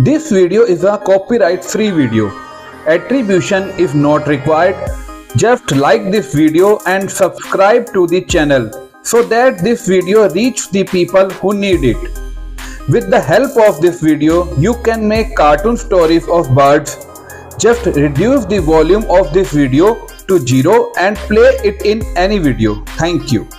This video is a copyright-free video. Attribution is not required. Just like this video and subscribe to the channel so that this video reaches the people who need it. With the help of this video, you can make cartoon stories of birds. Just reduce the volume of this video to 0 and play it in any video. Thank you.